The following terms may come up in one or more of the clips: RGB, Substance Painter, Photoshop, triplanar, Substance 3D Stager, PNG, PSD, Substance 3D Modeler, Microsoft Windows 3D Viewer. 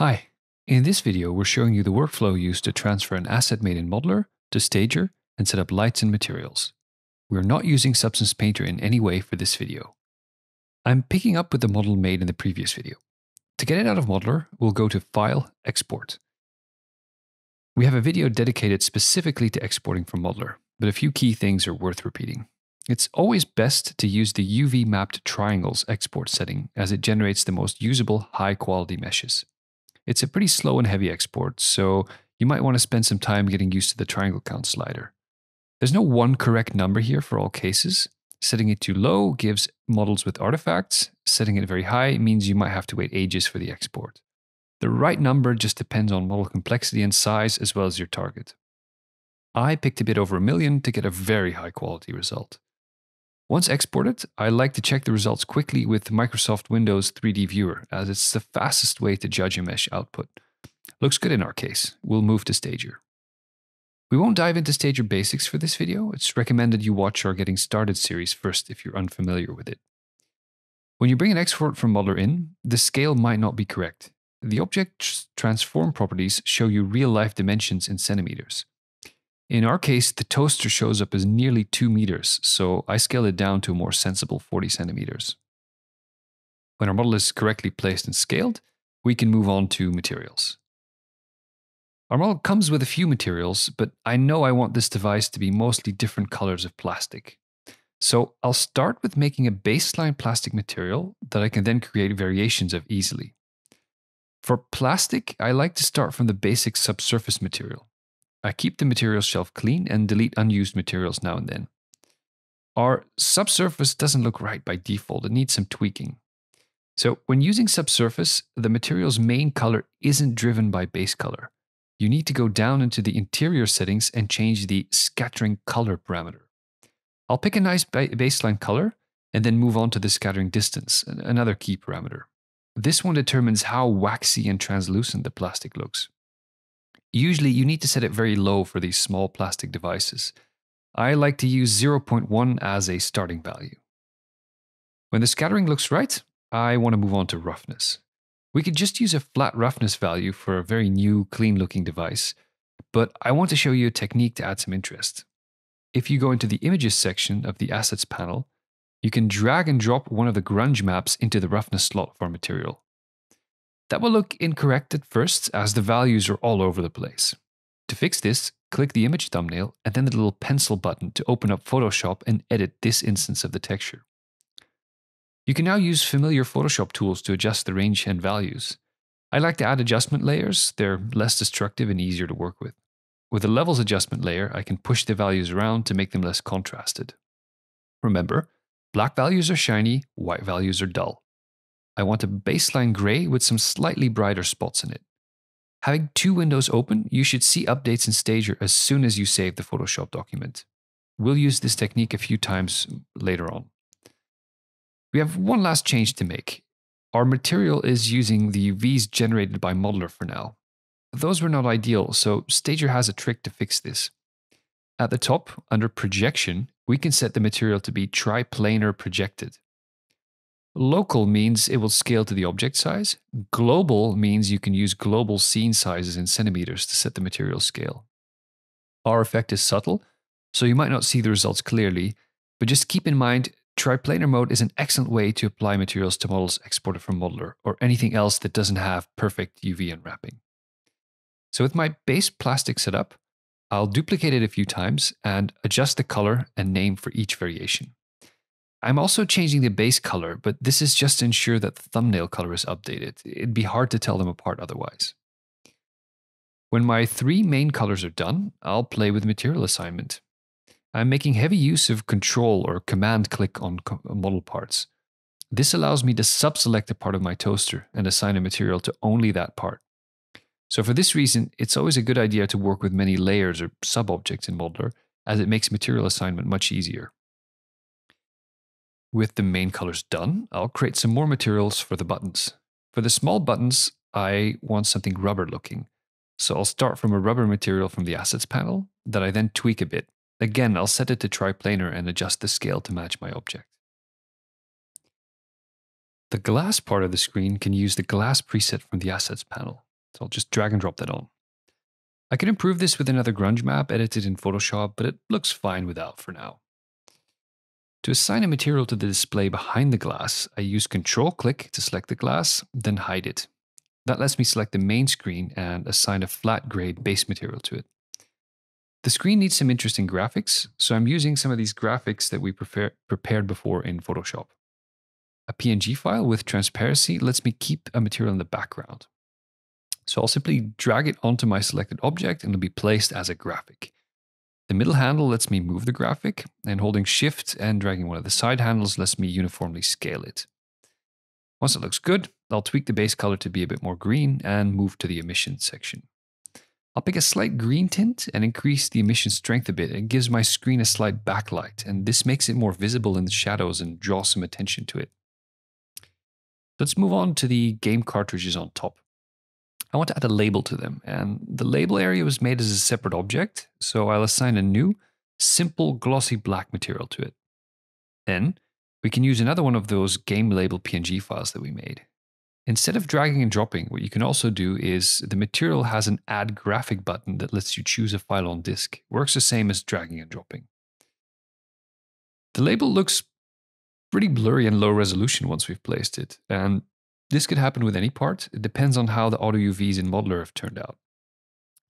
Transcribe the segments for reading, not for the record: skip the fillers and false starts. Hi, in this video we're showing you the workflow used to transfer an asset made in Modeler to Stager and set up lights and materials. We're not using Substance Painter in any way for this video. I'm picking up with the model made in the previous video. To get it out of Modeler, we'll go to File, Export. We have a video dedicated specifically to exporting from Modeler, but a few key things are worth repeating. It's always best to use the UV mapped triangles export setting as it generates the most usable high quality meshes. It's a pretty slow and heavy export, so you might want to spend some time getting used to the triangle count slider. There's no one correct number here for all cases. Setting it too low gives models with artifacts. Setting it very high means you might have to wait ages for the export. The right number just depends on model complexity and size as well as your target. I picked a bit over 1 million to get a very high quality result. Once exported, I like to check the results quickly with Microsoft Windows 3D Viewer, as it's the fastest way to judge a mesh output. Looks good in our case. We'll move to Stager. We won't dive into Stager basics for this video. It's recommended you watch our Getting Started series first if you're unfamiliar with it. When you bring an export from Modeler in, the scale might not be correct. The object transform properties show you real-life dimensions in centimeters. In our case, the toaster shows up as nearly 2 meters, so I scale it down to a more sensible 40 centimeters. When our model is correctly placed and scaled, we can move on to materials. Our model comes with a few materials, but I know I want this device to be mostly different colors of plastic. So I'll start with making a baseline plastic material that I can then create variations of easily. For plastic, I like to start from the basic subsurface material. I keep the materials shelf clean and delete unused materials now and then. Our subsurface doesn't look right by default, it needs some tweaking. So when using subsurface, the material's main color isn't driven by base color. You need to go down into the interior settings and change the scattering color parameter. I'll pick a nice baseline color and then move on to the scattering distance, another key parameter. This one determines how waxy and translucent the plastic looks. Usually you need to set it very low for these small plastic devices. I like to use 0.1 as a starting value. When the scattering looks right, I want to move on to roughness. We could just use a flat roughness value for a very new, clean-looking device, but I want to show you a technique to add some interest. If you go into the Images section of the Assets panel, you can drag and drop one of the grunge maps into the roughness slot of our material. That will look incorrect at first, as the values are all over the place. To fix this, click the image thumbnail and then the little pencil button to open up Photoshop and edit this instance of the texture. You can now use familiar Photoshop tools to adjust the range and values. I like to add adjustment layers, they're less destructive and easier to work with. With the levels adjustment layer, I can push the values around to make them less contrasted. Remember, black values are shiny, white values are dull. I want a baseline gray with some slightly brighter spots in it. Having two windows open, you should see updates in Stager as soon as you save the Photoshop document. We'll use this technique a few times later on. We have one last change to make. Our material is using the UVs generated by Modeler for now. Those were not ideal, so Stager has a trick to fix this. At the top, under Projection, we can set the material to be triplanar projected. Local means it will scale to the object size. Global means you can use global scene sizes in centimeters to set the material scale. Our effect is subtle, so you might not see the results clearly, but just keep in mind, triplanar mode is an excellent way to apply materials to models exported from Modeler or anything else that doesn't have perfect UV unwrapping. So with my base plastic setup, I'll duplicate it a few times and adjust the color and name for each variation. I'm also changing the base color, but this is just to ensure that the thumbnail color is updated. It'd be hard to tell them apart otherwise. When my three main colors are done, I'll play with material assignment. I'm making heavy use of control or command click on model parts. This allows me to sub-select a part of my toaster and assign a material to only that part. So for this reason, it's always a good idea to work with many layers or sub-objects in Modeler, as it makes material assignment much easier. With the main colors done, I'll create some more materials for the buttons. For the small buttons, I want something rubber looking. So I'll start from a rubber material from the Assets panel that I then tweak a bit. Again, I'll set it to triplanar and adjust the scale to match my object. The glass part of the screen can use the glass preset from the Assets panel. So I'll just drag and drop that on. I can improve this with another grunge map edited in Photoshop, but it looks fine without for now. To assign a material to the display behind the glass, I use Control-click to select the glass, then hide it. That lets me select the main screen and assign a flat grade base material to it. The screen needs some interesting graphics, so I'm using some of these graphics that we prepared before in Photoshop. A PNG file with transparency lets me keep a material in the background. So I'll simply drag it onto my selected object and it'll be placed as a graphic. The middle handle lets me move the graphic, and holding Shift and dragging one of the side handles lets me uniformly scale it. Once it looks good, I'll tweak the base color to be a bit more green and move to the emission section. I'll pick a slight green tint and increase the emission strength a bit. It gives my screen a slight backlight, and this makes it more visible in the shadows and draws some attention to it. Let's move on to the game cartridges on top. I want to add a label to them, and the label area was made as a separate object, so I'll assign a new, simple, glossy black material to it. Then, we can use another one of those game label PNG files that we made. Instead of dragging and dropping, what you can also do is the material has an Add Graphic button that lets you choose a file on disk. It works the same as dragging and dropping. The label looks pretty blurry and low resolution once we've placed it, and this could happen with any part. It depends on how the auto UVs in Modeler have turned out.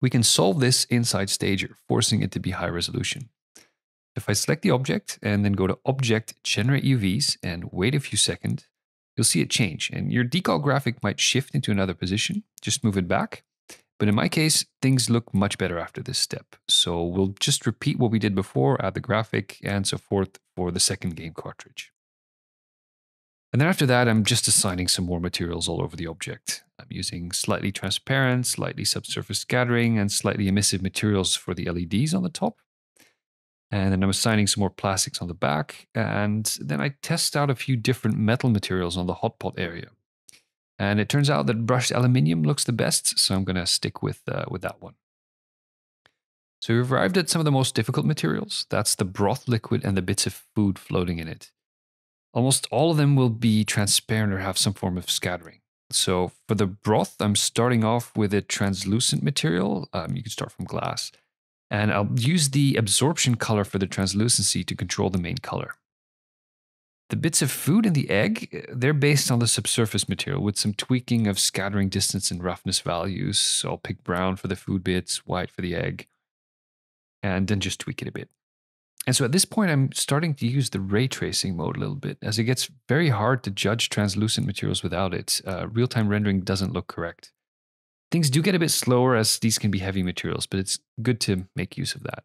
We can solve this inside Stager, forcing it to be high resolution. If I select the object and then go to Object, Generate UVs, and wait a few seconds, you'll see it change. And your decal graphic might shift into another position. Just move it back. But in my case, things look much better after this step. So we'll just repeat what we did before, add the graphic and so forth for the second game cartridge. And then after that, I'm just assigning some more materials all over the object. I'm using slightly transparent, slightly subsurface scattering, and slightly emissive materials for the LEDs on the top. And then I'm assigning some more plastics on the back. And then I test out a few different metal materials on the hot pot area. And it turns out that brushed aluminium looks the best, so I'm going to stick with that one. So we've arrived at some of the most difficult materials. That's the broth liquid and the bits of food floating in it. Almost all of them will be transparent or have some form of scattering. So for the broth, I'm starting off with a translucent material. You can start from glass. And I'll use the absorption color for the translucency to control the main color. The bits of food and the egg, they're based on the subsurface material with some tweaking of scattering distance and roughness values. So I'll pick brown for the food bits, white for the egg, and then just tweak it a bit. And so at this point, I'm starting to use the ray tracing mode a little bit, as it gets very hard to judge translucent materials without it. Real-time rendering doesn't look correct. Things do get a bit slower as these can be heavy materials, but it's good to make use of that.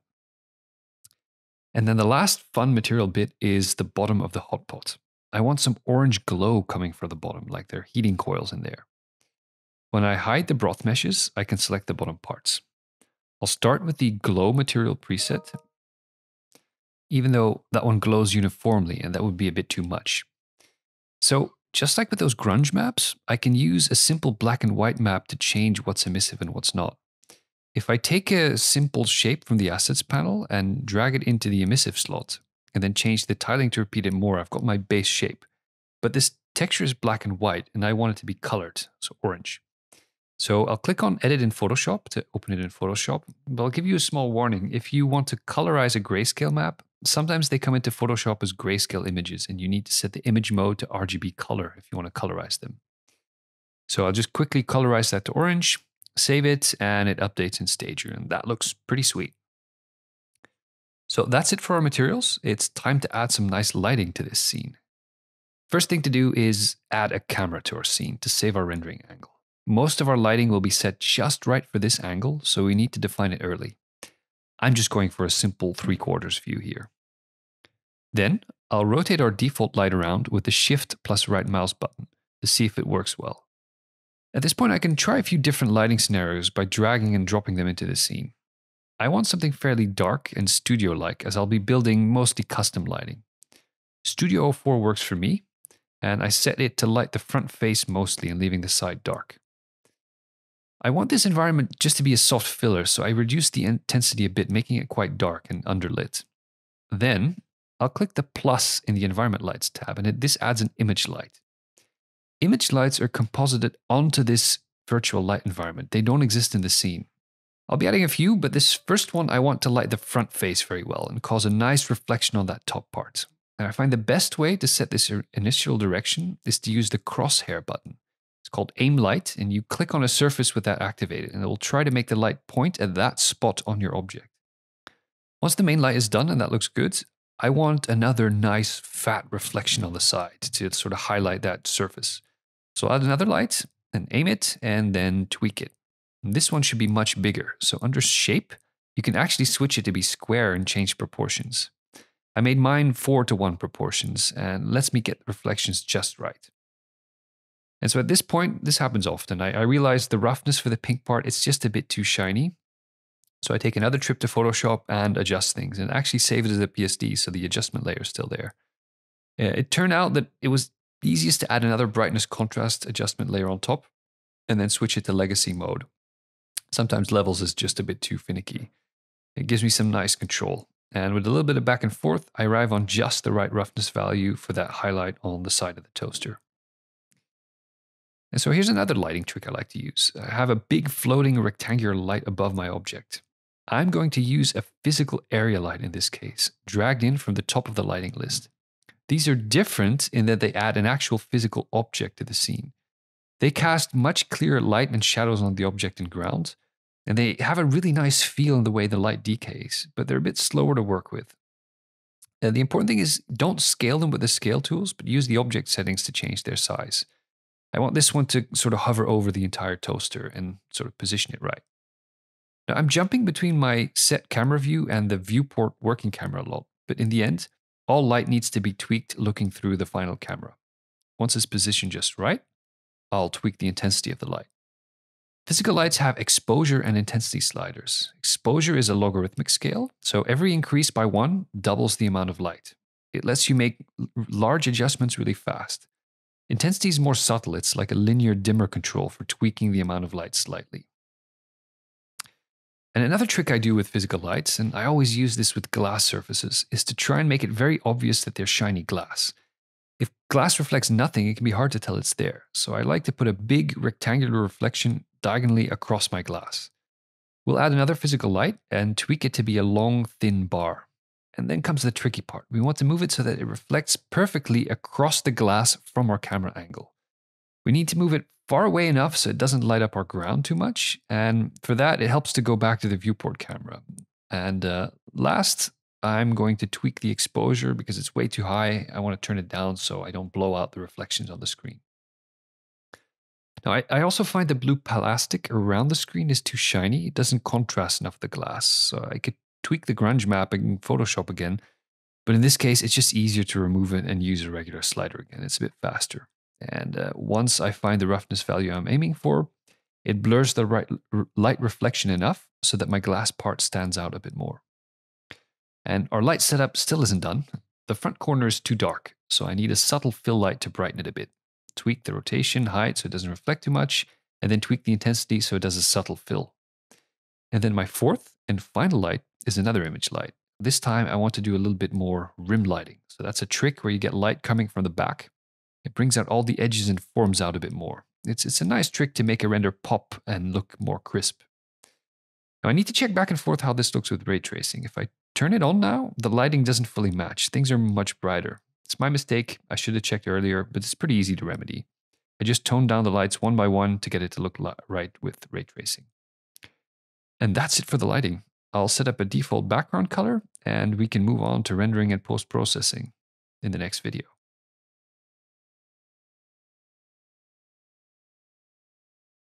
And then the last fun material bit is the bottom of the hot pot. I want some orange glow coming from the bottom, like there are heating coils in there. When I hide the broth meshes, I can select the bottom parts. I'll start with the glow material preset, even though that one glows uniformly, and that would be a bit too much. So just like with those grunge maps, I can use a simple black and white map to change what's emissive and what's not. If I take a simple shape from the assets panel and drag it into the emissive slot, and then change the tiling to repeat it more, I've got my base shape. But this texture is black and white, and I want it to be colored, so orange. So I'll click on Edit in Photoshop to open it in Photoshop, but I'll give you a small warning. If you want to colorize a grayscale map, sometimes they come into Photoshop as grayscale images, and you need to set the image mode to RGB color if you want to colorize them. So I'll just quickly colorize that to orange, save it, and it updates in Stager, and that looks pretty sweet. So that's it for our materials. It's time to add some nice lighting to this scene. First thing to do is add a camera to our scene to save our rendering angle. Most of our lighting will be set just right for this angle, so we need to define it early. I'm just going for a simple 3/4 view here. Then I'll rotate our default light around with the Shift plus right mouse button to see if it works well. At this point, I can try a few different lighting scenarios by dragging and dropping them into the scene. I want something fairly dark and studio-like, as I'll be building mostly custom lighting. Studio 04 works for me, and I set it to light the front face mostly and leaving the side dark. I want this environment just to be a soft filler, so I reduce the intensity a bit, making it quite dark and underlit. Then I'll click the plus in the Environment Lights tab, and this adds an image light. Image lights are composited onto this virtual light environment. They don't exist in the scene. I'll be adding a few, but this first one, I want to light the front face very well and cause a nice reflection on that top part. And I find the best way to set this initial direction is to use the crosshair button. It's called aim light, and you click on a surface with that activated, and it will try to make the light point at that spot on your object. Once the main light is done and that looks good, I want another nice fat reflection on the side to sort of highlight that surface. So I'll add another light and aim it and then tweak it. And this one should be much bigger. So under shape, you can actually switch it to be square and change proportions. I made mine 4:1 proportions and lets me get the reflections just right. And so at this point, this happens often. I realized the roughness for the pink part, it's just a bit too shiny. So I take another trip to Photoshop and adjust things, and actually save it as a PSD, so the adjustment layer is still there. It turned out that it was easiest to add another brightness contrast adjustment layer on top, and then switch it to legacy mode. Sometimes levels is just a bit too finicky. It gives me some nice control. And with a little bit of back and forth, I arrive on just the right roughness value for that highlight on the side of the toaster. And so here's another lighting trick I like to use. I have a big floating rectangular light above my object. I'm going to use a physical area light in this case, dragged in from the top of the lighting list. These are different in that they add an actual physical object to the scene. They cast much clearer light and shadows on the object and ground, and they have a really nice feel in the way the light decays, but they're a bit slower to work with. And the important thing is, don't scale them with the scale tools, but use the object settings to change their size. I want this one to sort of hover over the entire toaster and sort of position it right. Now I'm jumping between my set camera view and the viewport working camera a lot, but in the end, all light needs to be tweaked looking through the final camera. Once it's positioned just right, I'll tweak the intensity of the light. Physical lights have exposure and intensity sliders. Exposure is a logarithmic scale, so every increase by 1 doubles the amount of light. It lets you make large adjustments really fast. Intensity is more subtle, it's like a linear dimmer control for tweaking the amount of light slightly. And another trick I do with physical lights, and I always use this with glass surfaces, is to try and make it very obvious that they're shiny glass. If glass reflects nothing, it can be hard to tell it's there, so I like to put a big rectangular reflection diagonally across my glass. We'll add another physical light and tweak it to be a long, thin bar. And then comes the tricky part. We want to move it so that it reflects perfectly across the glass from our camera angle. We need to move it far away enough so it doesn't light up our ground too much. And for that, it helps to go back to the viewport camera. And last, I'm going to tweak the exposure because it's way too high. I want to turn it down so I don't blow out the reflections on the screen. Now, I also find the blue plastic around the screen is too shiny. It doesn't contrast enough with the glass, so I could tweak the grunge map in Photoshop again, but in this case, it's just easier to remove it and use a regular slider again. It's a bit faster. And once I find the roughness value I'm aiming for, it blurs the right light reflection enough so that my glass part stands out a bit more. And our light setup still isn't done. The front corner is too dark, so I need a subtle fill light to brighten it a bit. Tweak the rotation height so it doesn't reflect too much, and then tweak the intensity so it does a subtle fill. And then my fourth and final light is another image light. This time I want to do a little bit more rim lighting. So that's a trick where you get light coming from the back. It brings out all the edges and forms out a bit more. It's a nice trick to make a render pop and look more crisp. Now I need to check back and forth how this looks with ray tracing. If I turn it on now, the lighting doesn't fully match. Things are much brighter. It's my mistake. I should have checked earlier, but it's pretty easy to remedy. I just toned down the lights one by one to get it to look right with ray tracing. And that's it for the lighting. I'll set up a default background color, and we can move on to rendering and post-processing in the next video.